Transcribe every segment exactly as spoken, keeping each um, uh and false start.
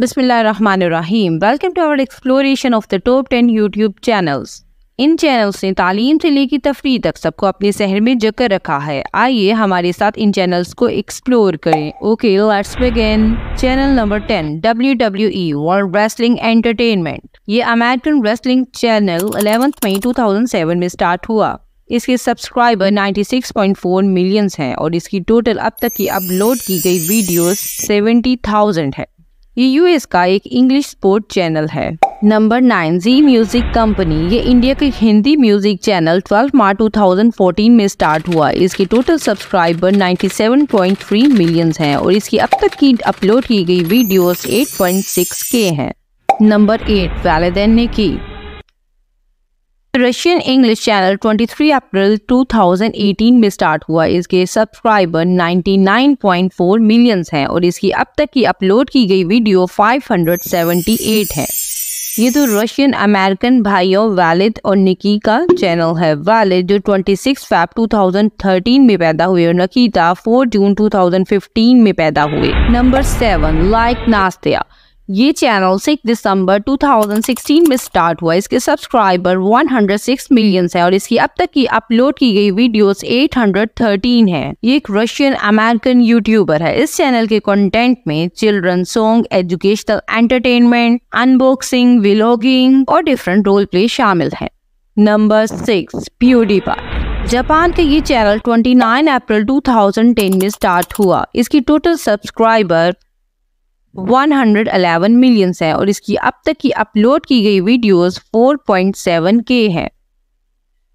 बिस्मिल्लाहिर्रहमानिर्रहीम। Welcome to our exploration of the top ten YouTube channels. इन channels ने तालीम से लेकर तफरी तक सबको अपने शहर में जकड़ रखा है। आइए हमारे साथ इन चैनल्स को एक्सप्लोर करें। Okay let's begin. Channel number ten W W E world wrestling entertainment. ये American wrestling channel eleventh May two thousand seven में स्टार्ट हुआ। इसके subscriber ninety six point four millions हैं और इसकी टोटल अब तक की अपलोड की गई वीडियोस सेवेंटी थाउजेंड है। ये यूएस का एक इंग्लिश स्पोर्ट चैनल है। Number nine Zee music company. ये इंडिया के Hindi music channel twelfth March two thousand fourteen में स्टार्ट हुआ। इसके total subscriber ninety seven point three millions हैं और इसकी अब तक की अपलोड की गई वीडियोस एट पॉइंट सिक्स के हैं। Number eight Vlad and Niki. Russian English channel तेईस अप्रैल टू थाउजेंड एटीन में स्टार्ट हुआ। इसके subscriber ninety nine point four millions हैं और इसकी अब तक की अपलोड की गई video five hundred seventy eight है। ये तो रशियन अमेरिकन भाइयों व्लाद और निकी का चैनल है। व्लाद जो छब्बीस फरवरी टू थाउजेंड थर्टीन में पैदा हुए और निकिता चार जून टू थाउजेंड फिफ्टीन में पैदा हुए। Number seven Like Nastya. ये चैनल छह दिसंबर टू थाउजेंड सिक्सटीन में स्टार्ट हुआ। इसके subscriber one hundred six millions हैं और इसकी अब तक की अपलोड की गई वीडियोस एट हंड्रेड थर्टीन हैं। ये एक रशियन अमेरिकन यूट्यूबर है। इस चैनल के कंटेंट में children song, educational entertainment, unboxing, vlogging और डिफरेंट रोल प्ले शामिल हैं। Number six PewDiePie। जापान का ये चैनल उनतीस अप्रैल टू थाउजेंड टेन में स्टार्ट हुआ। इसकी total subscriber one hundred eleven millions है और इसकी अब तक की अपलोड की गई वीडियोस फोर पॉइंट सेवन के हैं।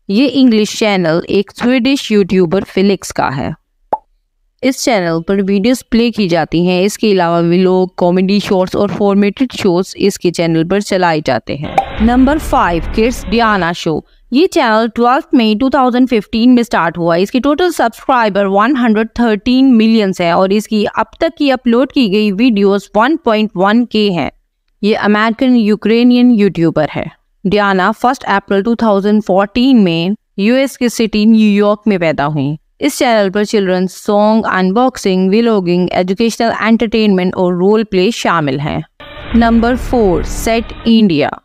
ये इंग्लिश चैनल एक स्वीडिश यूट्यूबर फिलिक्स का है। इस चैनल पर वीडियोस प्ले की जाती हैं। इसके अलावा व्लॉग, कॉमेडी शॉर्ट्स और फॉर्मेटेड शोज इसके चैनल पर चलाए जाते हैं। Number five kids Diana show. ये चैनल ट्वेल्थ मई टू थाउजेंड फिफ्टीन में स्टार्ट हुआ। इसके total subscriber one hundred thirteen millions हैं और इसकी अब तक की अपलोड की गई वीडियोस वन पॉइंट वन के हैं। ये अमेरिकन यूक्रेनियन यूट्यूबर है। Diana first April two thousand fourteen में यूएस के सिटी न्यूयॉर्क में पैदा हुई। इस चैनल पर children song, unboxing, vlogging, educational entertainment और रोल प्ले शामिल हैं। नंबर फोर सेट इंडिया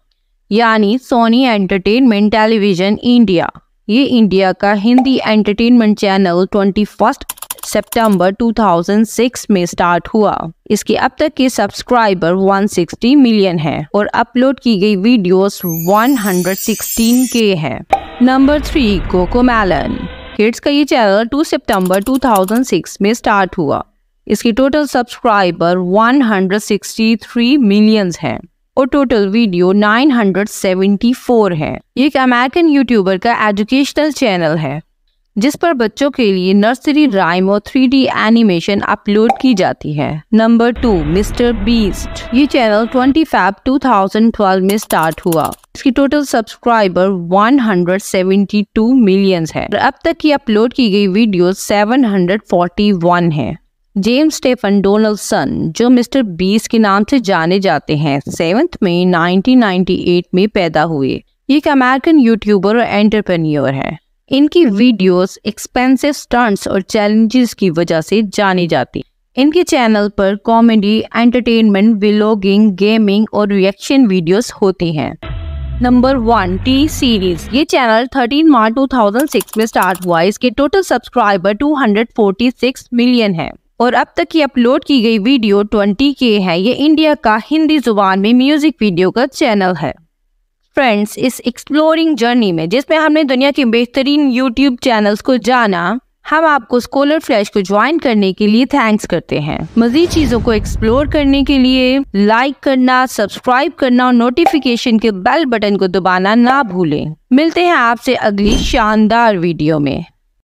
यानी सोनी एंटरटेनमेंट टेलीविजन इंडिया। ये इंडिया का Hindi entertainment channel twenty first सितंबर टू थाउजेंड सिक्स में स्टार्ट हुआ। इसके अब तक के सब्सक्राइबर वन सिक्सटी मिलियन हैं और अपलोड की गई वीडियोस वन हंड्रेड सिक्सटीन के हैं। Number three CoComelon. किड्स का ये channel two September two thousand six में स्टार्ट हुआ। इसके total subscriber one hundred sixty three millions हैं और total video nine hundred seventy four है। ये एक अमेरिकन यूट्यूबर का एजुकेशनल चैनल है जिस पर बच्चों के लिए नर्सरी राइम और थ्री डी एनिमेशन अपलोड की जाती है। Number two Mister Beast. ये channel twenty Feb two thousand twelve में स्टार्ट हुआ। इसकी total subscriber one hundred seventy two millions है और अब तक की अपलोड की गई video seven hundred forty one है। जेम्स स्टेफन डोनाल्डसन जो मिस्टर बीस्ट के नाम से जाने जाते हैं seventh May nineteen ninety eight में पैदा हुए। ये एक अमेरिकन यूट्यूबर और एंटरप्रेन्योर है। इनकी वीडियोस एक्सपेंसिव स्टंट्स और चैलेंजेस की वजह से जानी जाती। इनके चैनल पर कॉमेडी, एंटरटेनमेंट, व्लॉगिंग, गेमिंग और रिएक्शन वीडियोस होती हैं। Number one T series. ये channel thirteen March two thousand six में स्टार्ट हुआ। इसके total subscriber two hundred forty six million है और अब तक की अपलोड की गई वीडियो ट्वेंटी के है। ये इंडिया का हिंदी जुबान में म्यूजिक वीडियो का चैनल है। फ्रेंड्स, इस एक्सप्लोरिंग जर्नी में जिसमें हमने दुनिया के बेहतरीन यूट्यूब चैनल्स को जाना, हम आपको स्कॉलर फ्लैश को ज्वाइन करने के लिए थैंक्स करते हैं। मजीद चीजों को एक्सप्लोर करने के लिए लाइक करना, सब्सक्राइब करना और नोटिफिकेशन के बेल बटन को दबाना ना भूलें। मिलते हैं आपसे अगली शानदार वीडियो में।